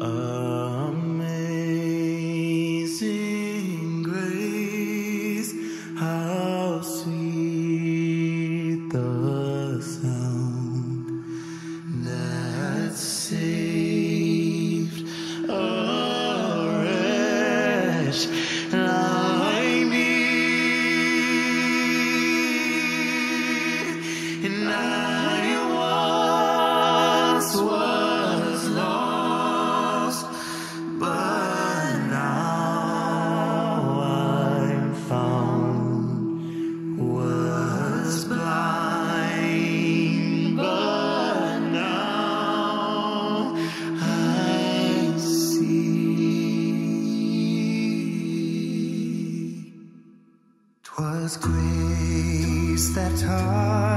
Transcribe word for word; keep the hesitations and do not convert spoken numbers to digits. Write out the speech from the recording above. Amazing grace, how sweet the sound that saved a wretch like me. And I once was lost, but now I'm found. Was blind, but now I see. 'Twas grace that taught